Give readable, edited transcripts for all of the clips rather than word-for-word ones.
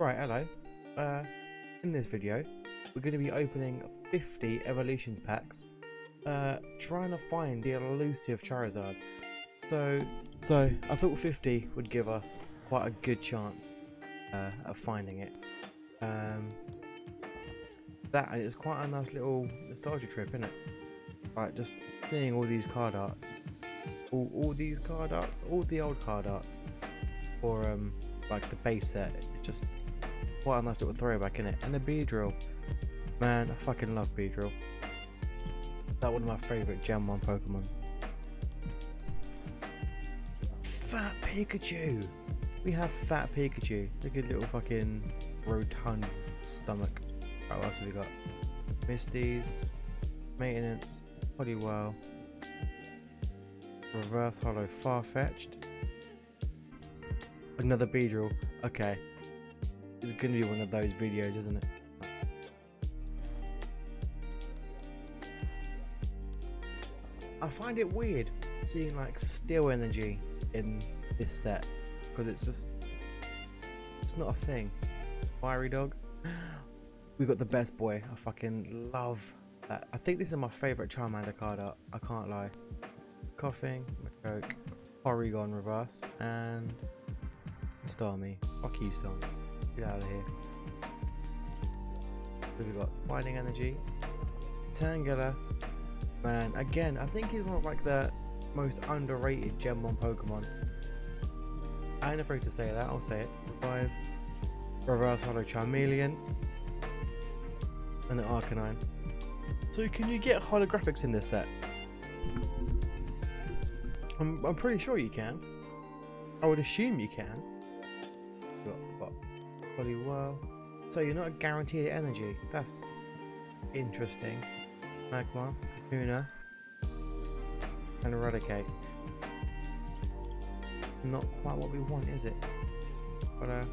Right, hello. In this video, we're going to be opening 50 Evolutions packs, trying to find the elusive Charizard. So I thought 50 would give us quite a good chance of finding it. That is quite a nice little nostalgia trip, isn't it? Right, just seeing all these card arts, all the old card arts, or like the base set. It's just quite a nice little throwback, in it. And the Beedrill, man, I fucking love Beedrill. That's one of my favourite Gen 1 Pokemon. Fat Pikachu. We have Fat Pikachu. Look at little fucking rotund stomach. Right, what else have we got? Misty's, Maintenance, Poliwhirl, Reverse Holo Farfetch'd. Another Beedrill. Okay, it's gonna be one of those videos, isn't it? I find it weird seeing like Steel Energy in this set, because it's just, it's not a thing. Fiery Dog. We got the Best Boy. I fucking love that. I think this is my favourite Charmander card art, I can't lie. Coughing, Machoke, Porygon Reverse, and Starmie. Fuck you, Starmie. Get out of here. So we've got Fighting Energy, Tangela. Man, again, I think he's one of like the most underrated Gen 1 Pokemon. I ain't afraid to say that, I'll say it. Revive, Reverse Holo Charmeleon, and an Arcanine. So can you get holographics in this set? I'm pretty sure you can. I would assume you can. Got Poliwhirl. So you're not guaranteed energy. That's interesting. Magmar, Kakuna, and Raticate. Not quite what we want, is it? But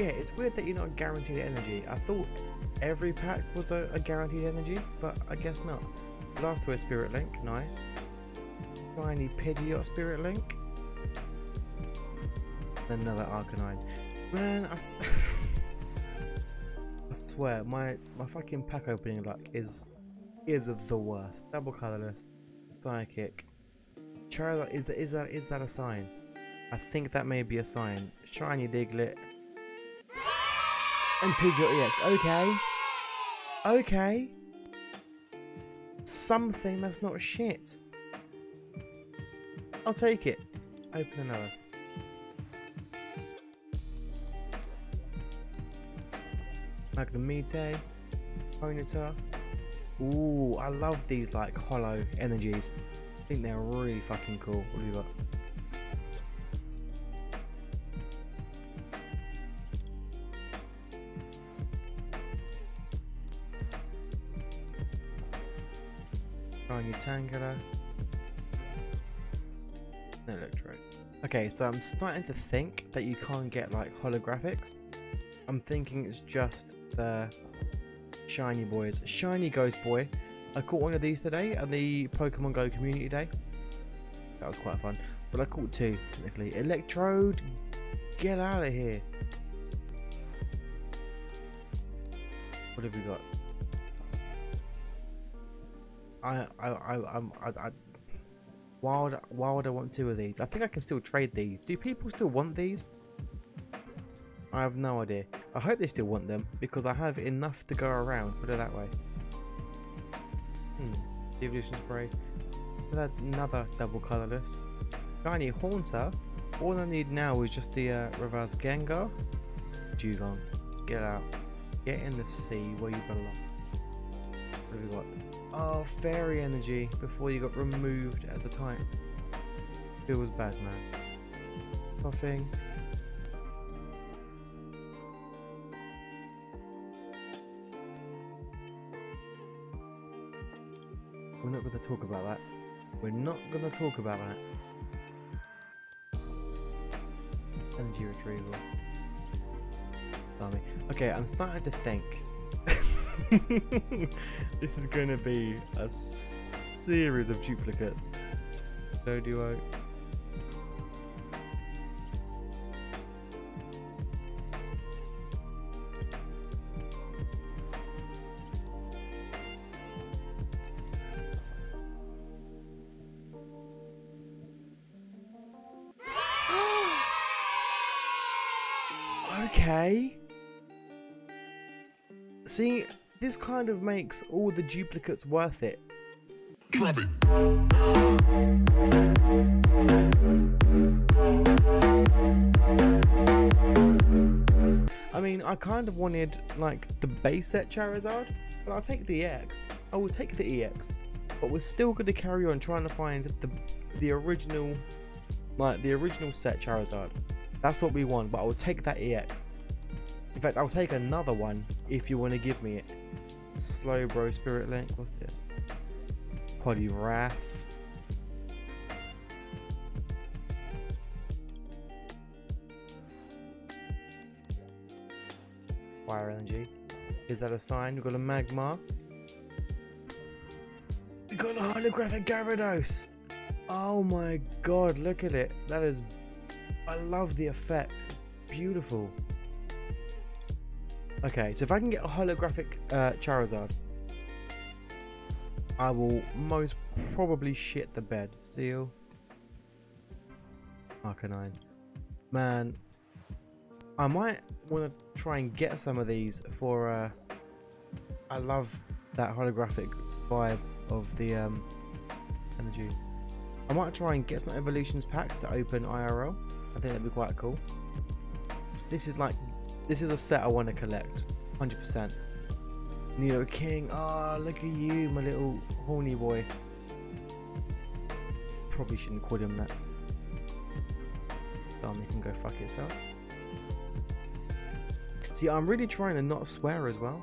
yeah, it's weird that you're not guaranteed energy. I thought every pack was a guaranteed energy, but I guess not. Blastoise Spirit Link, nice. Shiny Pidgeot Spirit Link. Another Arcanine. Man, I swear, my fucking pack opening luck is the worst. Double colorless, Psychic. Charizard, is that a sign? I think that may be a sign. Shiny Diglett. And Pidgeot EX. Okay. Okay. Something that's not shit. I'll take it. Open another. Magnemite, Ponyta. Ooh, I love these like hollow energies. I think they're really fucking cool. What do we got? Tangela, Electrode. Okay, so I'm starting to think that you can't get like holographics. I'm thinking it's just the shiny boys. Shiny Ghost Boy. I caught one of these today at the Pokemon Go community day. That was quite fun. But I caught two technically. Electrode, get out of here. What have we got? Why would I want two of these? I think I can still trade these. Do people still want these? I have no idea. I hope they still want them, because I have enough to go around, put it that way. Evolution Spray. Another double colourless. Shiny Haunter. All I need now is just the reverse Gengar. Dugong. Get out. Get in the sea where you belong. What have we got? Oh, Fairy Energy, before you got removed at the time. Feels bad, man. Coughing. We're not going to talk about that. We're not going to talk about that. Energy Retrieval. Dummy. Okay, I'm starting to think. This is going to be a series of duplicates. So do I. Okay. See, this kind of makes all the duplicates worth it. Drop it. I mean, I kind of wanted like the base set Charizard, but I'll take the EX. I will take the EX, but we're still going to carry on trying to find the original, like the original set Charizard. That's what we want, but I will take that EX. In fact, I'll take another one if you want to give me it. Slowbro, Spirit Link, what's this? Poliwrath. Fire energy. Is that a sign? We've got a Magmar. We've got a holographic Gyarados. Oh my god, look at it. That is... I love the effect. It's beautiful. Okay, so if I can get a holographic Charizard, I will most probably shit the bed. Seal. Arcanine. Man, I might want to try and get some of these for, I love that holographic vibe of the energy. I might try and get some Evolutions packs to open IRL. I think that'd be quite cool. This is a set I want to collect, 100%. Nidoking, ah, oh, look at you, my little horny boy. Probably shouldn't call him that. Starmie can go fuck itself. See, I'm really trying to not swear as well.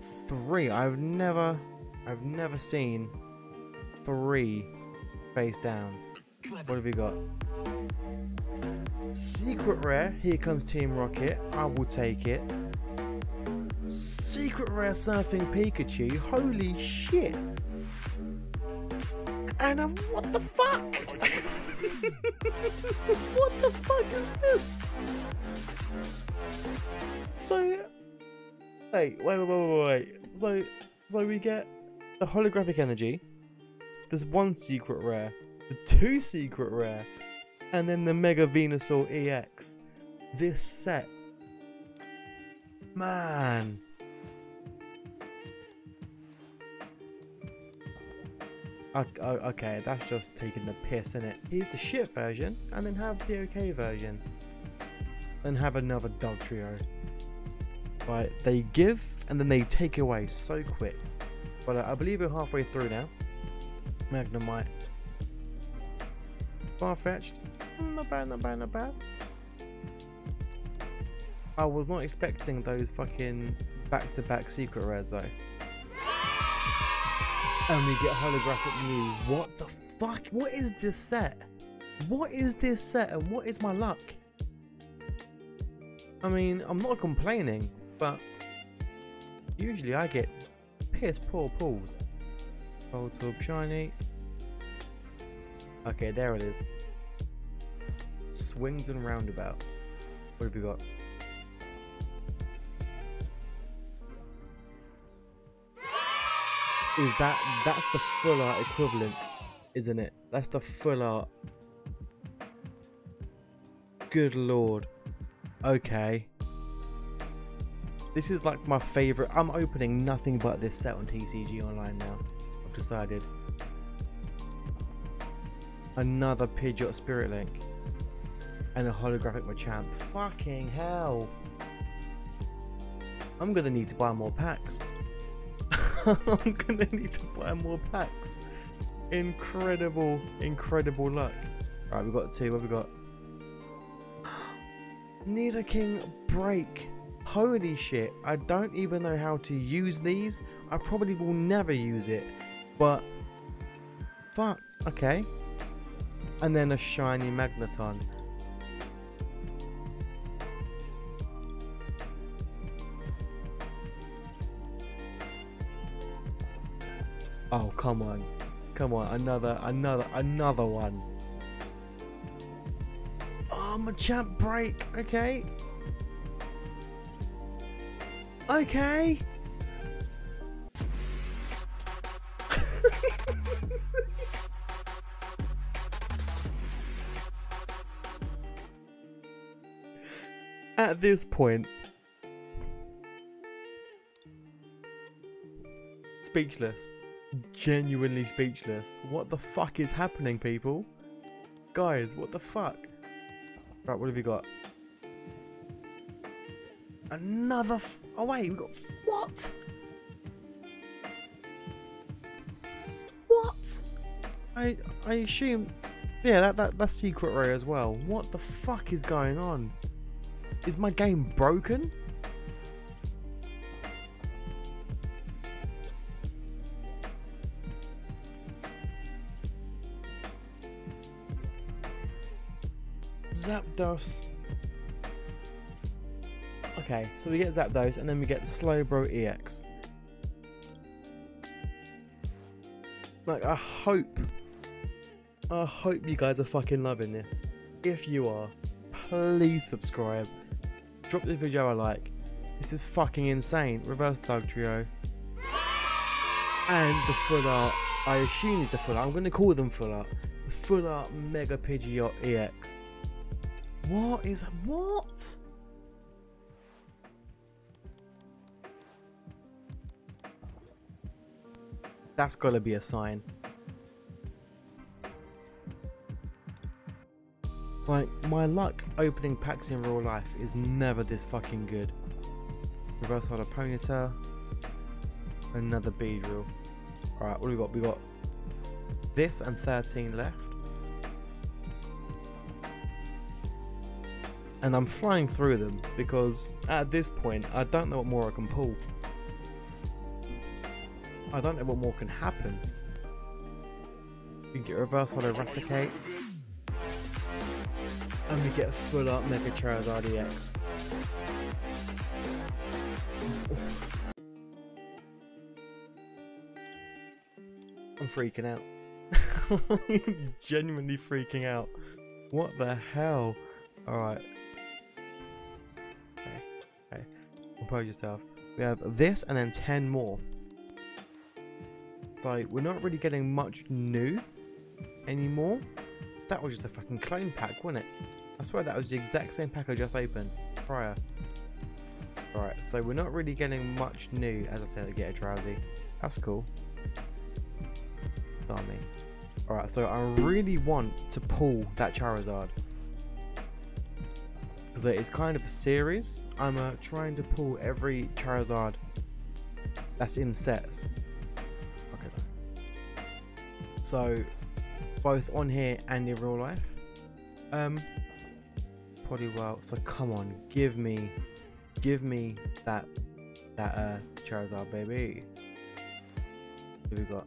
3. I've never seen 3 face downs. What have we got? Secret rare. Here comes Team Rocket. I will take it. Secret rare surfing Pikachu. Holy shit! And I'm, what the fuck? What the fuck is this? So, wait. So we get the holographic energy. There's 1 secret rare, the 2 secret rare, and then the Mega Venusaur EX. This set, man. Okay, that's just taking the piss, isn't it? Here's the shit version, and then have the okay version, and have another dog trio. Right, they give and then they take away so quick. But I believe we're halfway through now. Magnemite. Farfetch'd. Not bad. I was not expecting those fucking back-to-back secret rares though. And we get holographic new. What the fuck? What is this set? What is this set and what is my luck? I mean, I'm not complaining, but usually I get piss poor pulls. Voltorb shiny. Okay, there it is. Swings and roundabouts. What have we got? Is that's the full art equivalent, isn't it? That's the full art. Good lord. Okay. This is like my favourite. I'm opening nothing but this set on TCG Online now. I've decided. Another Pidgeot Spirit Link. And a holographic Machamp. Fucking hell. I'm going to need to buy more packs. I'm going to need to buy more packs. Incredible, incredible luck. Alright, we've got 2. What have we got? Nidoking break. Holy shit, I don't even know how to use these. I probably will never use it, but fuck, okay. And then a shiny Magneton. Oh, come on. Come on, another one. Machamp break. Okay. at this point. Speechless. Genuinely speechless. What the fuck is happening, people? Guys, what the fuck? Right, what have we got? Another oh wait, we got what? What? I assume, yeah, that's secret rare as well. What the fuck is going on? Is my game broken? Zapdos. Okay, so we get Zapdos and then we get Slowbro EX. Like, I hope you guys are fucking loving this. If you are, please subscribe. Drop this video a like. This is fucking insane. Reverse Dugtrio. And the full art, I assume it's a full art. I'm gonna call them full art. The full art Mega Pidgeot EX. What is what? That's gotta be a sign. Like, my luck opening packs in real life is never this fucking good. Reverse Hollow Ponyta. Another Beedrill. Alright, what do we got? We got this and 13 left. And I'm flying through them because at this point I don't know what more I can pull. I don't know what more can happen. We can get Reverse Hollow Raticate. And we get a full up Mega Charizard EX. I'm freaking out. I'm genuinely freaking out. What the hell? Alright. Okay. Okay. Compose yourself. We have this and then 10 more. So we're not really getting much new anymore. That was just a fucking clone pack, wasn't it? I swear that was the exact same pack I just opened prior. Alright, so we're not really getting much new. As I said, I get a drowsy. That's cool. Starmie. Alright, so I really want to pull that Charizard. Because it's kind of a series. I'm trying to pull every Charizard that's in sets. So, both on here and in real life. Poliwhirl. So come on, give me that Charizard, baby. What do we got?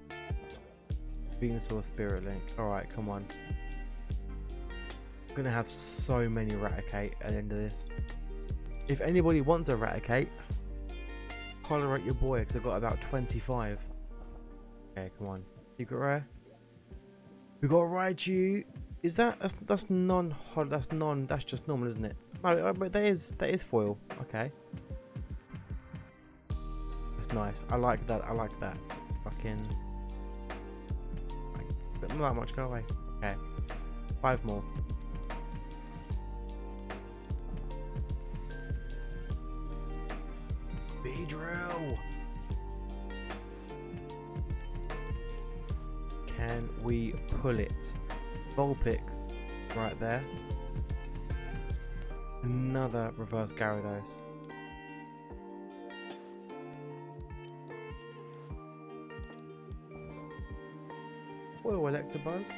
Venusaur, Spirit Link. All right, come on. I'm gonna have so many Raticate at the end of this. If anybody wants a Raticate, holler at your boy because I've got about 25. Okay, come on. Secret rare. We got Raichu. Is that that's non that's just normal, isn't it? No, but that is foil. Okay, that's nice. I like that. I like that. It's fucking. But not that much. Go away. Okay, 5 more. Beedrill. Can we pull it? Vulpix right there. Another reverse Gyarados. Foil Electabuzz.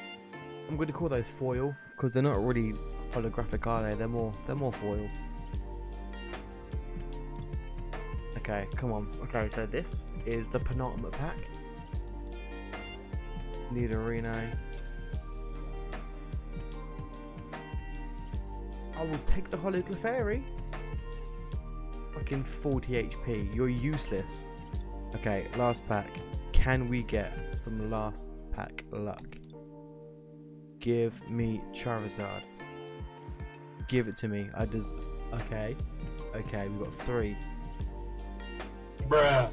I'm going to call those foil because they're not really holographic, are they? They're more foil. Okay, come on. Okay, so this is the penultimate pack. Nidorino. I will take the Holo Clefairy. Fucking 40 HP. You're useless. Okay, last pack. Can we get some last pack luck? Give me Charizard. Give it to me. I just. Okay. Okay, we got 3. Bruh.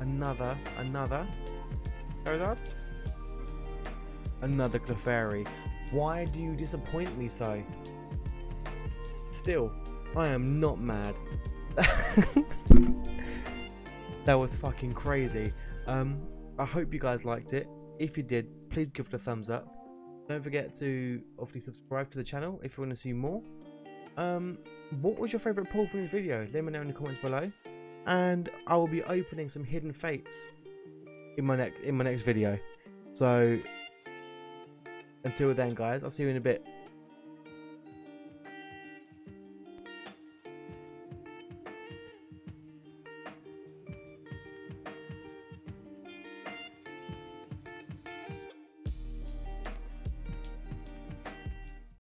Another Charizard, another Clefairy. Why do you disappoint me so? Still, I am not mad. That was fucking crazy. I hope you guys liked it. If you did, please give it a thumbs up. Don't forget to obviously subscribe to the channel if you want to see more. What was your favourite pull from this video? Let me know in the comments below. And I will be opening some hidden fates in my next video. So until then, guys, I'll see you in a bit.